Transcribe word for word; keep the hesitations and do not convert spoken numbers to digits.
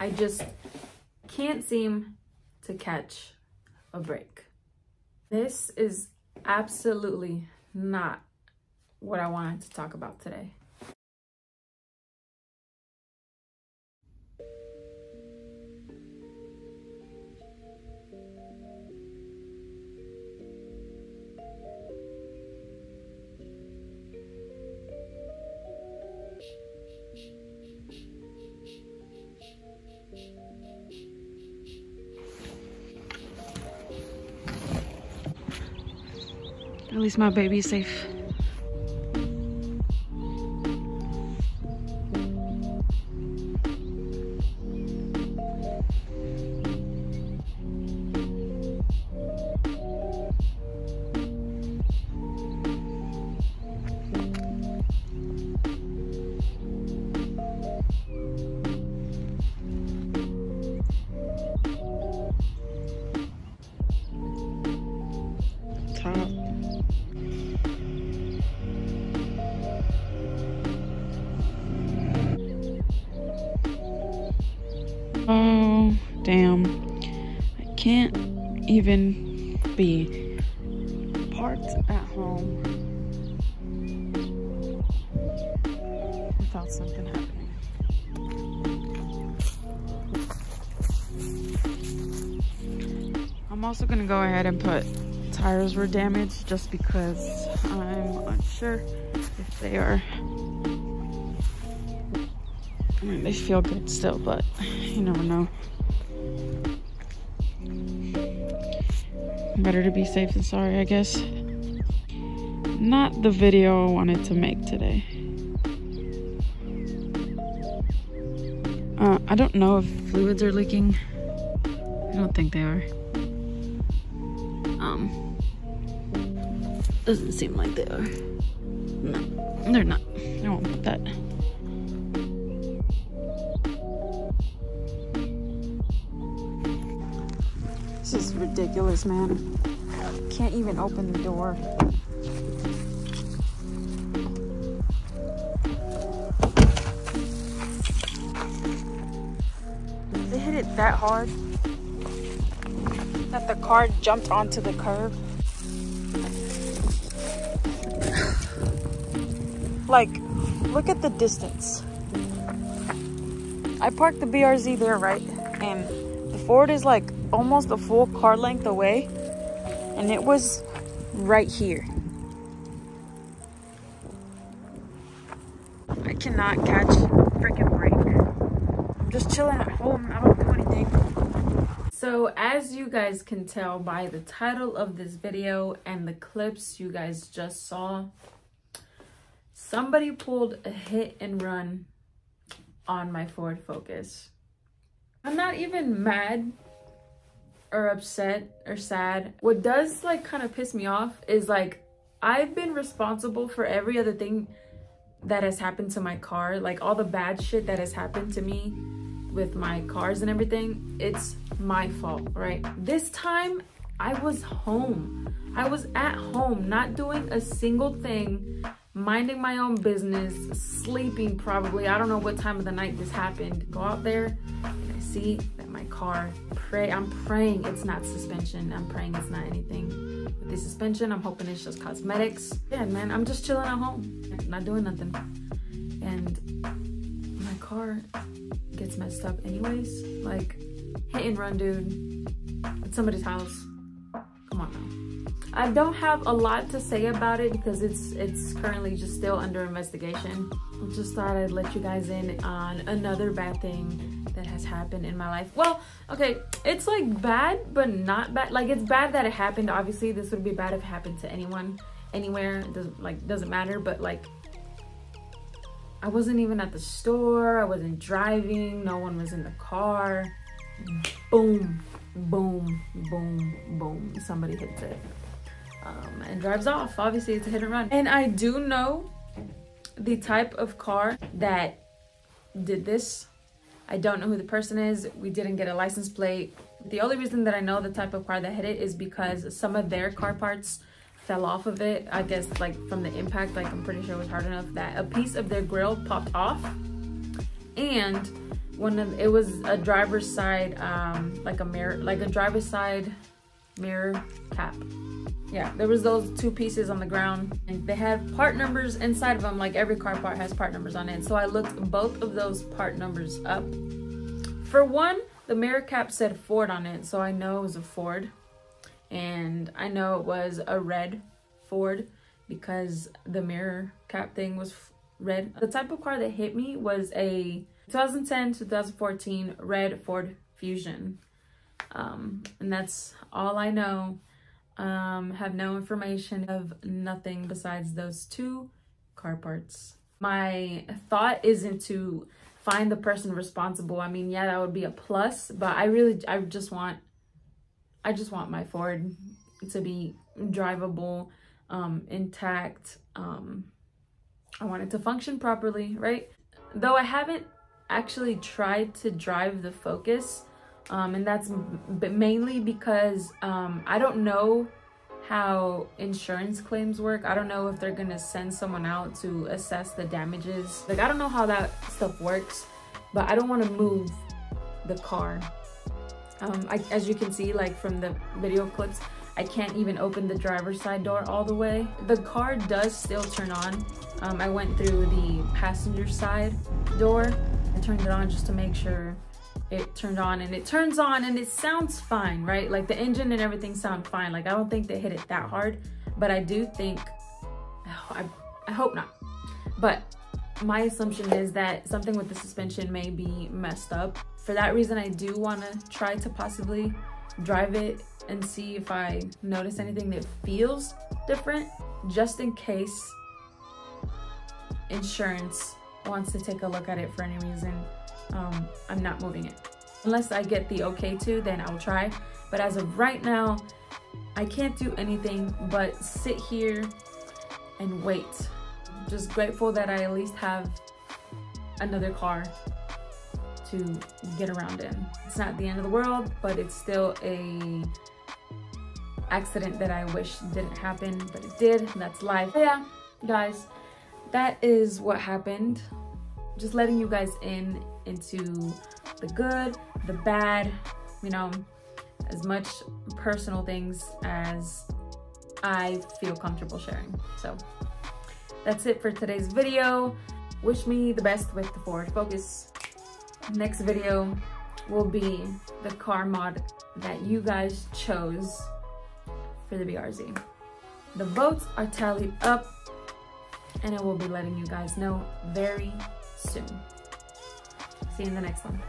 I just can't seem to catch a break. This is absolutely not what I wanted to talk about today. At least my baby is safe. Damn, I can't even be parked at home without something happening. I'm also gonna go ahead and put tires were damaged just because I'm unsure if they are. I mean, they feel good still, but you never know. Better to be safe than sorry, I guess. Not the video I wanted to make today. Uh, I don't know if fluids are leaking. I don't think they are. Um, doesn't seem like they are. No, they're not. I won't put that. This is ridiculous, man. Can't even open the door. They hit it that hard that the car jumped onto the curb. Like, look at the distance. I parked the B R Z there, right? And the Ford is like almost a full car length away, and it was right here. I cannot catch a freaking break. I'm just chilling at home. I don't do anything. So as you guys can tell by the title of this video and the clips you guys just saw, somebody pulled a hit and run on my Ford Focus. I'm not even mad or upset or sad. What does like kind of piss me off is like I've been responsible for every other thing that has happened to my car, like all the bad shit that has happened to me with my cars and everything. It's my fault, right? This time I was home. I was at home, not doing a single thing, minding my own business, sleeping probably. I don't know what time of the night this happened. Go out there and I see that my car, pray, I'm praying it's not suspension. I'm praying it's not anything with the suspension. I'm hoping it's just cosmetics. Yeah, man, I'm just chilling at home, not doing nothing. And my car gets messed up anyways. Like, hit and run, dude. It's somebody's house. Come on now. I don't have a lot to say about it because it's it's currently just still under investigation. I just thought I'd let you guys in on another bad thing that has happened in my life. Well, okay, it's like bad, but not bad. Like, it's bad that it happened. Obviously, this would be bad if it happened to anyone, anywhere. It doesn't, like, doesn't matter, but like, I wasn't even at the store. I wasn't driving. No one was in the car. Boom, boom, boom, boom. Somebody hits it. Um, and drives off. Obviously it's a hit and run, and I do know the type of car that did this. I don't know who the person is. We didn't get a license plate. The only reason that I know the type of car that hit it is because some of their car parts fell off of it, I guess, like from the impact. Like, I'm pretty sure it was hard enough that a piece of their grill popped off and one of, it was a driver's side, um, like a mirror, like a driver's side mirror cap. Yeah, there was those two pieces on the ground, and they had part numbers inside of them. Like every car part has part numbers on it. And so I looked both of those part numbers up. For one, the mirror cap said Ford on it, so I know it was a Ford, and I know it was a red Ford because the mirror cap thing was red. The type of car that hit me was a twenty ten to twenty fourteen red Ford Fusion, um, and that's all I know. Um, have no information of nothing besides those two car parts. My thought isn't to find the person responsible. I mean, yeah, that would be a plus, but I really, I just want, I just want my Ford to be drivable, um, intact. Um, I want it to function properly, right? Though I haven't actually tried to drive the Focus, Um, and that's mainly because um, I don't know how insurance claims work. I don't know if they're gonna send someone out to assess the damages. Like, I don't know how that stuff works, but I don't wanna move the car. Um, I, as you can see, like from the video clips, I can't even open the driver's side door all the way. The car does still turn on. Um, I went through the passenger side door. I turned it on just to make sure it turned on, and it turns on and it sounds fine, right? Like the engine and everything sound fine. Like I don't think they hit it that hard, but I do think, oh, I, I hope not. But my assumption is that something with the suspension may be messed up. For that reason, I do want to try to possibly drive it and see if I notice anything that feels different, just in case insurance wants to take a look at it for any reason. Um, I'm not moving it. Unless I get the okay to, then I'll try. But as of right now, I can't do anything but sit here and wait. Just grateful that I at least have another car to get around in. It's not the end of the world, but it's still a accident that I wish didn't happen, but it did, and that's life. But yeah, guys, that is what happened. Just letting you guys in into the good, the bad, you know, as much personal things as I feel comfortable sharing. So that's it for today's video. Wish me the best with the Ford Focus. Next video will be the car mod that you guys chose for the B R Z. The votes are tallied up, and I will be letting you guys know very soon. See you in the next one.